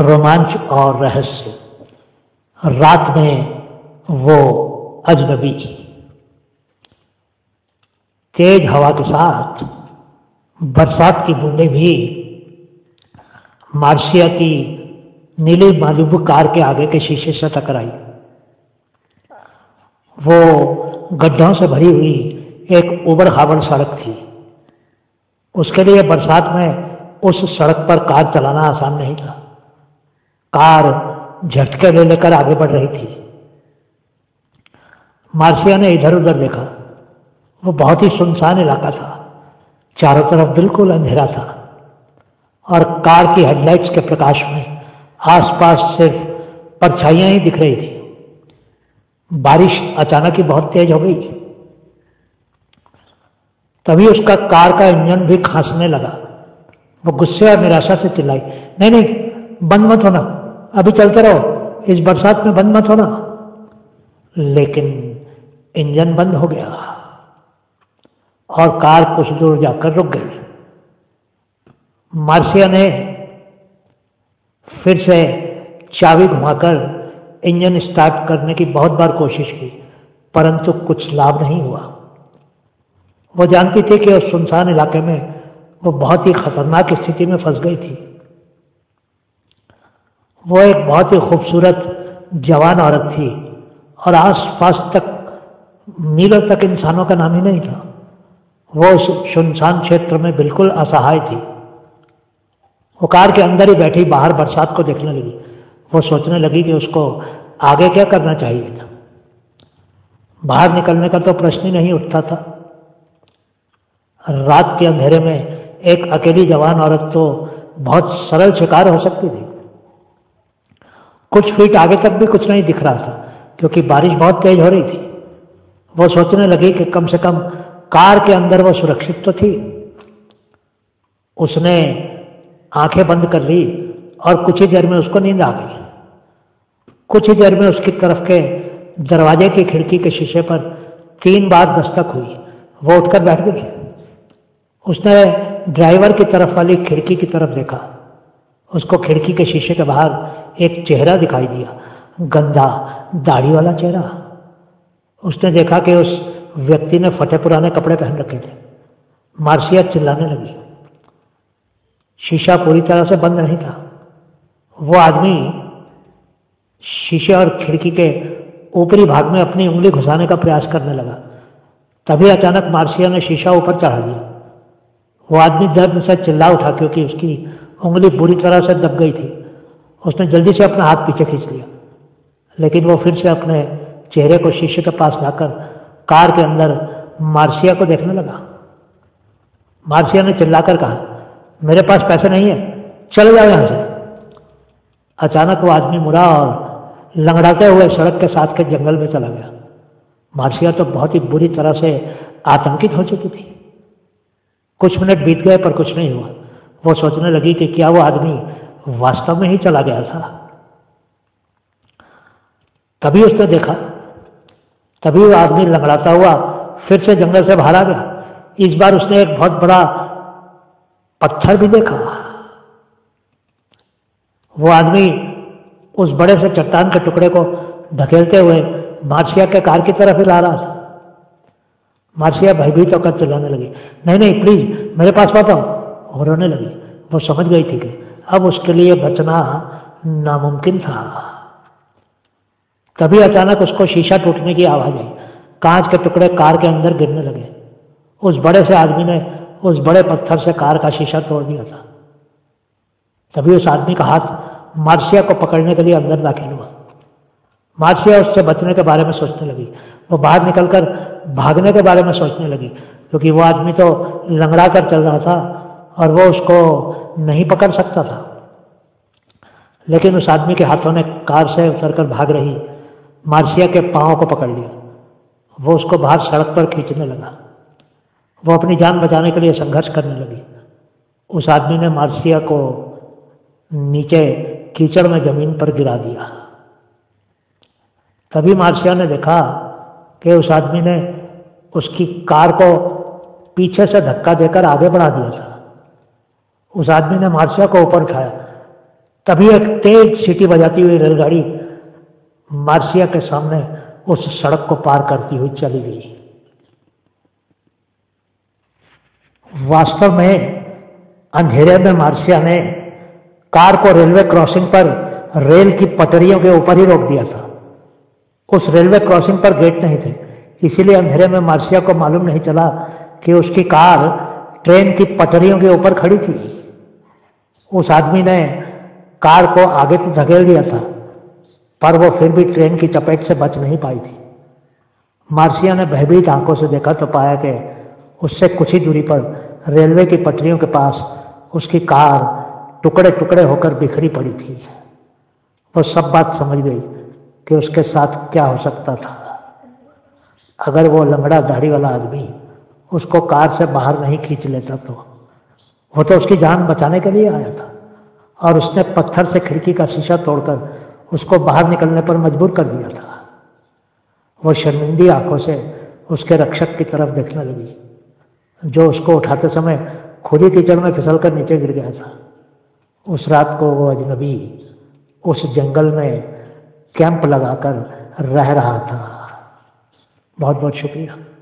रोमांच और रहस्य। रात में वो अजनबी तेज हवा के साथ बरसात की बूंदें भी मार्शिया की नीली मालूब कार के आगे के शीशे से टकराई। वो गड्ढों से भरी हुई एक उबड़ खाबड़ सड़क थी। उसके लिए बरसात में उस सड़क पर कार चलाना आसान नहीं था। कार झटके ले लेकर आगे बढ़ रही थी। मार्शिया ने इधर उधर देखा। वो बहुत ही सुनसान इलाका था। चारों तरफ बिल्कुल अंधेरा था और कार की हेडलाइट्स के प्रकाश में आसपास सिर्फ परछाइयां ही दिख रही थी। बारिश अचानक ही बहुत तेज हो गई। तभी उसका कार का इंजन भी खांसने लगा। वो गुस्से और निराशा से चिल्लाई, नहीं नहीं, बंद मत होना, अभी चलते रहो, इस बरसात में बंद मत होना। लेकिन इंजन बंद हो गया और कार कुछ दूर जाकर रुक गई। मार्शिया ने फिर से चाबी घुमाकर इंजन स्टार्ट करने की बहुत बार कोशिश की, परंतु कुछ लाभ नहीं हुआ। वो जानती थी कि उस सुनसान इलाके में वो बहुत ही खतरनाक स्थिति में फंस गई थी। वो एक बहुत ही खूबसूरत जवान औरत थी और आसपास तक मीलों तक इंसानों का नाम ही नहीं था। वो उस सुनसान क्षेत्र में बिल्कुल असहाय थी। वो कार के अंदर ही बैठी बाहर बरसात को देखने लगी। वो सोचने लगी कि उसको आगे क्या करना चाहिए था। बाहर निकलने का तो प्रश्न ही नहीं उठता था। रात के अंधेरे में एक अकेली जवान औरत तो बहुत सरल शिकार हो सकती थी। कुछ फीट आगे तक भी कुछ नहीं दिख रहा था क्योंकि बारिश बहुत तेज हो रही थी। वो सोचने लगी कि कम से कम कार के अंदर वो सुरक्षित तो थी। उसने आंखें बंद कर ली और कुछ ही देर में उसको नींद आ गई। कुछ ही देर में उसकी तरफ के दरवाजे की खिड़की के शीशे पर 3 बार दस्तक हुई। वो उठकर बैठ गई। उसने ड्राइवर की तरफ वाली खिड़की की तरफ देखा। उसको खिड़की के शीशे के बाहर एक चेहरा दिखाई दिया, गंदा दाढ़ी वाला चेहरा। उसने देखा कि उस व्यक्ति ने फटे पुराने कपड़े पहन रखे थे। मार्शिया चिल्लाने लगी। शीशा पूरी तरह से बंद नहीं था। वो आदमी शीशे और खिड़की के ऊपरी भाग में अपनी उंगली घुसाने का प्रयास करने लगा। तभी अचानक मार्शिया ने शीशा ऊपर चढ़ा दिया। वो आदमी दर्द से चिल्ला उठा क्योंकि उसकी उंगली बुरी तरह से दब गई थी। उसने जल्दी से अपना हाथ पीछे खींच लिया, लेकिन वो फिर से अपने चेहरे को शीशे के पास लाकर कार के अंदर मार्शिया को देखने लगा। मार्शिया ने चिल्लाकर कहा, मेरे पास पैसे नहीं है, चले जाओ यहाँ से। अचानक वो आदमी मुड़ा और लंगड़ाते हुए सड़क के साथ के जंगल में चला गया। मार्शिया तो बहुत ही बुरी तरह से आतंकित हो चुकी थी। कुछ मिनट बीत गए पर कुछ नहीं हुआ। वो सोचने लगी कि क्या वो आदमी वास्तव में ही चला गया था। तभी उसने देखा, तभी वो आदमी लंगड़ाता हुआ फिर से जंगल से बाहर आ गया। इस बार उसने एक बहुत बड़ा पत्थर भी देखा। वो आदमी उस बड़े से चट्टान के टुकड़े को धकेलते हुए मार्शिया के कार की तरफ ही ला रहा था। मार्शिया भयभीत होकर चिल्लाने लगी, नहीं नहीं, प्लीज मेरे पास मत आओ, और रोने लगी। वो समझ गई थी कि अब उसके लिए बचना नामुमकिन था। तभी अचानक उसको शीशा टूटने की आवाज आई। कांच के टुकड़े कार के अंदर गिरने लगे। उस बड़े से आदमी ने उस बड़े पत्थर से कार का शीशा तोड़ दिया था। तभी उस आदमी का हाथ मार्शिया को पकड़ने के लिए अंदर दाखिल हुआ। मार्शिया उससे बचने के बारे में सोचने लगी। वो बाहर निकलकर भागने के बारे में सोचने लगी क्योंकि वो आदमी तो लंगड़ा कर चल रहा था और वो उसको नहीं पकड़ सकता था। लेकिन उस आदमी के हाथों ने कार से उतरकर भाग रही मार्शिया के पाँव को पकड़ लिया। वो उसको बाहर सड़क पर खींचने लगा। वो अपनी जान बचाने के लिए संघर्ष करने लगी। उस आदमी ने मार्शिया को नीचे कीचड़ में जमीन पर गिरा दिया। तभी मार्शिया ने देखा कि उस आदमी ने उसकी कार को पीछे से धक्का देकर आगे बढ़ा दिया था। उस आदमी ने मार्शिया को ऊपर उठाया। तभी एक तेज सीटी बजाती हुई रेलगाड़ी मार्सिया के सामने उस सड़क को पार करती हुई चली गई। वास्तव में अंधेरे में मार्सिया ने कार को रेलवे क्रॉसिंग पर रेल की पटरियों के ऊपर ही रोक दिया था। उस रेलवे क्रॉसिंग पर गेट नहीं थे, इसीलिए अंधेरे में मार्सिया को मालूम नहीं चला कि उसकी कार ट्रेन की पटरियों के ऊपर खड़ी थी। उस आदमी ने कार को आगे तो धकेल दिया था, पर वो फिर भी ट्रेन की चपेट से बच नहीं पाई थी। मार्सिया ने भयभीत आंखों से देखा तो पाया कि उससे कुछ ही दूरी पर रेलवे की पटरियों के पास उसकी कार टुकड़े टुकड़े होकर बिखरी पड़ी थी। वो सब बात समझ गई कि उसके साथ क्या हो सकता था। अगर वो लंगड़ा दाढ़ी वाला आदमी उसको कार से बाहर नहीं खींच लेता तो वो तो उसकी जान बचाने के लिए आया था, और उसने पत्थर से खिड़की का शीशा तोड़कर उसको बाहर निकलने पर मजबूर कर दिया था। वो शर्मिंदी आंखों से उसके रक्षक की तरफ देखने लगी, जो उसको उठाते समय खुद ही कीचड़ में फिसलकर नीचे गिर गया था। उस रात को वो अजनबी उस जंगल में कैंप लगाकर रह रहा था। बहुत बहुत शुक्रिया।